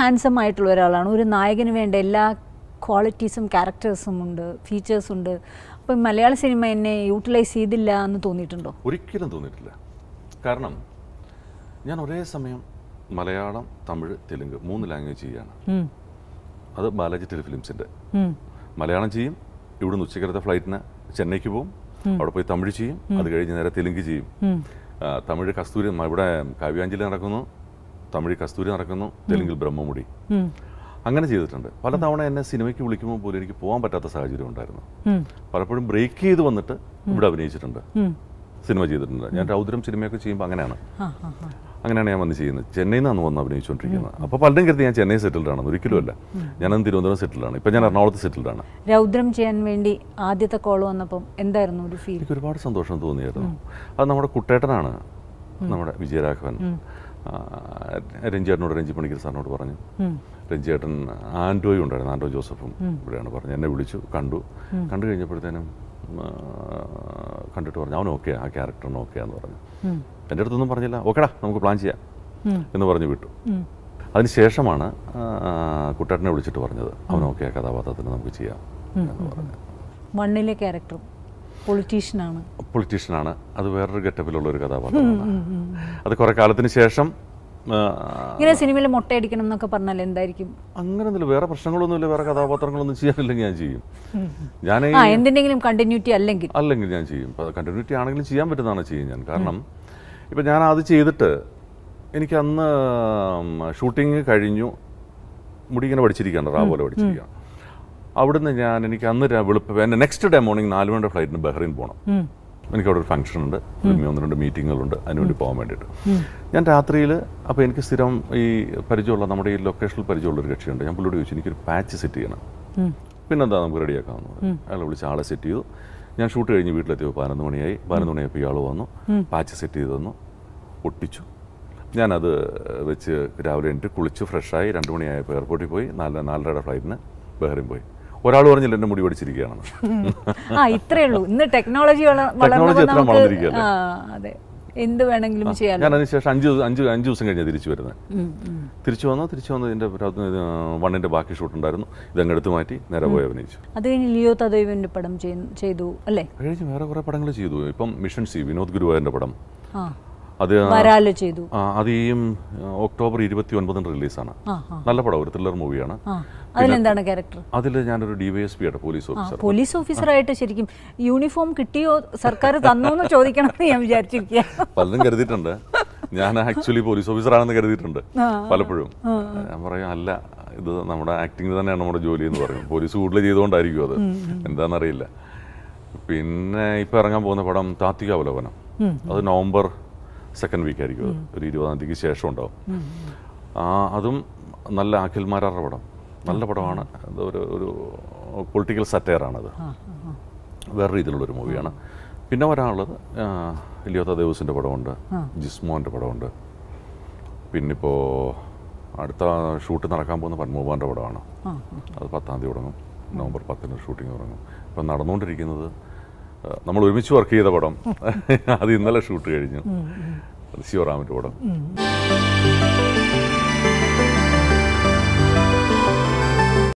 handsome ആയിട്ടുള്ള ഒരാളാണ് ഒരു നായകന് വേണ്ട എല്ലാ ക്വാളിറ്റീസും ക്യാരക്ടേഴ്സും ഉണ്ട് ഫീച്ചേഴ്സ് ഉണ്ട് അപ്പോൾ മലയാള സിനിമ എന്നെ യൂട്ടിലൈസ് ചെയ്തില്ല എന്ന് തോന്നിയിട്ടുണ്ടോ ഒരിക്കലും തോന്നിയിട്ടില്ല കാരണം ഞാൻ ഒരേ സമയം മലയാളം തമിഴ് തെലുങ്ക് മൂന്ന് ലാംഗ്വേജ് ചെയ്യാണ് അത് ബാലാജി ടെലിഫിലിംസിന്റെ മലയാളം ചെയ്യും ഇവിടുന്ന് ഉച്ചയ്ക്കത്തെ ഫ്ലൈറ്റിന് ചെന്നൈക്ക് പോകും അവിടെ പോയി തമിഴ് ചെയ്യും അത് കഴിഞ്ഞ് നേരെ തെലുങ്ക് ചെയ്യും തമിഴ് കസ്തൂരി ഇവിടെ കാവ്യാഞ്ജലി നടക്കുന്നു തമിഴ് കസ്തൂരി നടക്കുന്നു തെലുങ്കിൽ ബ്രഹ്മമുടി അങ്ങനെ ചെയ്തിട്ടുണ്ട് പലതവണ എന്നെ സിനിമയ്ക്ക് വിളിക്കുമ്പോൾ പോലും എനിക്ക് പോകാൻ പറ്റാത്ത സാഹചര്യം ഉണ്ടായിരുന്നു പലപ്പോഴും ബ്രേക്ക് ചെയ്ത് വന്നിട്ട് ഇവിടെ അഭിനയിച്ചിട്ടുണ്ട് സിനിമ ചെയ്തിട്ടുണ്ട് ഞാൻ രൗദ്രം സിനിമയൊക്കെ ചെയ്യുമ്പോൾ അങ്ങനെയാണ് ഞാൻ വന്ന് ചെയ്യുന്നത് ചെന്നൈയിൽ നിന്നാണ് വന്ന് അഭിനയിച്ചുകൊണ്ടിരിക്കുന്നത് അപ്പോൾ പലരും കരുതി ഞാൻ ചെന്നൈ സെറ്റിൽഡാണ് ഒരിക്കലുമല്ല ഞാനന്ന് തിരുവനന്തപുരം സെറ്റിൽഡാണ് ഇപ്പം ഞാൻ എറണാകുളത്ത് സെറ്റിൽഡാണ് രൗദ്രം ചെയ്യാൻ വേണ്ടി ആദ്യത്തെ കോൾ വന്നപ്പോൾ എന്തായിരുന്നു ഒരു ഫീൽ എനിക്ക് ഒരുപാട് സന്തോഷം തോന്നിയായിരുന്നു അത് നമ്മുടെ കുട്ടേട്ടനാണ് നമ്മുടെ വിജയരാഘവൻ രഞ്ജിയേട്ടനോട് രഞ്ജി പണിക്കർ സാറിനോട് പറഞ്ഞു രഞ്ജിയേട്ടൻ ആൻഡോയും ഉണ്ടായിരുന്നു ആൻഡോ ജോസഫും ഇവിടെയാണ് പറഞ്ഞത് എന്നെ വിളിച്ചു കണ്ടു കഴിഞ്ഞപ്പോഴത്തേനും കണ്ടിട്ട് പറഞ്ഞു അവൻ ഓക്കെ ആ ക്യാരക്ടറിന് ഓക്കെയാന്ന് പറഞ്ഞു എൻ്റെ അടുത്തൊന്നും പറഞ്ഞില്ല ഓക്കെടാ നമുക്ക് പ്ലാൻ ചെയ്യാം എന്ന് പറഞ്ഞു വിട്ടു അതിനുശേഷമാണ് കുട്ടേട്ടനെ വിളിച്ചിട്ട് പറഞ്ഞത് അവൻ ഓക്കെ ആ കഥാപാത്രത്തിന് നമുക്ക് ചെയ്യാം എന്ന് പറഞ്ഞു മണ്ണിലെ ക്യാരക്ടറും പൊളിറ്റീഷ്യനാണ് അത് വേറൊരു ഗെറ്റപ്പിലുള്ള ഒരു കഥാപാത്രമാണ് അത് കുറെ കാലത്തിന് ശേഷം ഇങ്ങനെ സിനിമയിൽ മൊട്ടയടിക്കണം എന്നൊക്കെ പറഞ്ഞാൽ എന്തായിരിക്കും അങ്ങനെയൊന്നുമില്ല വേറെ പ്രശ്നങ്ങളൊന്നുമില്ല വേറെ കഥാപാത്രങ്ങളൊന്നും ചെയ്യാനില്ലെങ്കിൽ ഞാൻ ചെയ്യും ഞാൻ എന്തിനെങ്കിലും കണ്ടിന്യൂറ്റി അല്ലെങ്കിൽ ഞാൻ ചെയ്യും കണ്ടിന്യൂറ്റി ആണെങ്കിലും ചെയ്യാൻ പറ്റുന്നതാണ് ചെയ്യും ഞാൻ കാരണം ഇപ്പം ഞാൻ അത് ചെയ്തിട്ട് എനിക്ക് അന്ന് ഷൂട്ടിങ് കഴിഞ്ഞു മുടി ഇങ്ങനെ പഠിച്ചിരിക്കുകയാണ് റാ പോലെ പഠിച്ചിരിക്കുകയാണ് അവിടുന്ന് എനിക്ക് അന്ന് വെളുപ്പം നെക്സ്റ്റ് ഡേ മോർണിംഗ് 4 മണിയുടെ ഫ്ലൈറ്റിന് ബഹ്റിൻ പോകണം എനിക്ക് അവിടെ ഒരു ഫംഗ്ഷൻ ഉണ്ട് 1-2 മീറ്റിങ്ങുകളുണ്ട് അതിനുവേണ്ടി പോകാൻ വേണ്ടിയിട്ട് ഞാൻ രാത്രിയിൽ അപ്പോൾ എനിക്ക് സ്ഥിരം ഈ പരിചയമുള്ള നമ്മുടെ ഈ ലൊക്കേഷനിൽ പരിചയമുള്ളൊരു കക്ഷിയുണ്ട് ഞാൻ പുള്ളിയോട് ചോദിച്ചു എനിക്കൊരു പാച്ച് സെറ്റ് ചെയ്യണം പിന്നെന്താ നമുക്ക് റെഡിയാക്കാവുന്നത് അയാൾ വിളിച്ച് ആളെ സെറ്റ് ചെയ്തു ഞാൻ ഷൂട്ട് കഴിഞ്ഞ് വീട്ടിലെത്തിയപ്പോൾ 11 മണിയായി 11 മണിയായപ്പോൾ ഇയാൾ വന്നു പാച്ച് സെറ്റ് ചെയ്ത് തന്നു ഒട്ടിച്ചു ഞാനത് വെച്ച് രാവിലെ എണീറ്റ് കുളിച്ച് ഫ്രഷായി 2 മണിയായപ്പോൾ എയർപോർട്ടിൽ പോയി 4-4:30 ഫ്ലൈറ്റിന് ബഹ്റിൻ പോയി ഒരാൾ പറഞ്ഞില്ല എന്റെ മുടി പഠിച്ചിരിക്കുകയാണെന്ന് ഞാൻ അതിനുശേഷം 5 ദിവസം കഴിഞ്ഞാൽ തിരിച്ചു വന്നു ഇതിന്റെ വണ്ണിന്റെ ബാക്കി ഷൂട്ട് ഉണ്ടായിരുന്നു ഇതങ്ങ് എടുത്തു മാറ്റി നേരെ പോയി അഭിനയിച്ചു അത് കഴിഞ്ഞ് വേറെ കുറെ പടങ്ങൾ ചെയ്തു ഇപ്പം മിഷൻ സി വിനോദ് ഗുരുവായൂരിന്റെ പടം അത് ഈ ഒക്ടോബർ 29 റിലീസാണ് നല്ല പടം ഒരു ത്രില്ലർ മൂവിയാണ് അതിൽ ഞാനൊരു DYSP ആയിട്ട് പോലീസ് ഓഫീസറായിട്ട് ശരിക്കും യൂണിഫോം കിട്ടിയോ സർക്കാർ തന്നോന്ന് ചോദിക്കണമെന്ന് ഞാൻ വിചാരിച്ചിരിക്കുക പലരും കരുതിയിട്ടുണ്ട് ഞാൻ ആക്ച്വലി പോലീസ് ഓഫീസറാണെന്ന് കരുതിയിട്ടുണ്ട് പലപ്പോഴും ഞാൻ പറയാം അല്ല ഇത് നമ്മുടെ ആക്ടിങ് തന്നെയാണ് നമ്മുടെ ജോലി എന്ന് പറയും പോലീസ് കൂടുതൽ ചെയ്തുകൊണ്ടായിരിക്കും അത് എന്താണെന്നറിയില്ല പിന്നെ ഇപ്പം ഇറങ്ങാൻ പോകുന്ന പടം താത്വിക അവലോകനം അത് November 2nd ആയിരിക്കും അത് ഒരു 20-ാം തീയതിക്ക് ശേഷം ഉണ്ടാവും അതും നല്ല അഖിൽമാരാറുടെ പടം നല്ല പടമാണ് ഒരു പൊളിറ്റിക്കൽ സറ്റയറാണത് വേറെ രീതിയിലുള്ളൊരു മൂവിയാണ് പിന്നെ വരാനുള്ളത് ഇലിയോത്ത ദേവസിൻ്റെ പടമുണ്ട് ജിസ്മോൻ്റെ പടമുണ്ട് പിന്നിപ്പോൾ അടുത്ത ഷൂട്ട് നടക്കാൻ പോകുന്ന പന്മൂബാൻ്റെ പടമാണ് അത് 10-ാം തീയതി തുടങ്ങും November 10ന് ഷൂട്ടിംഗ് തുടങ്ങും ഇപ്പം നടന്നുകൊണ്ടിരിക്കുന്നത് നമ്മൾ ഒരുമിച്ച് വർക്ക് ചെയ്ത പടം അത് ഇന്നലെ ഷൂട്ട് കഴിഞ്ഞു ശിവറാമിൻ്റെ പടം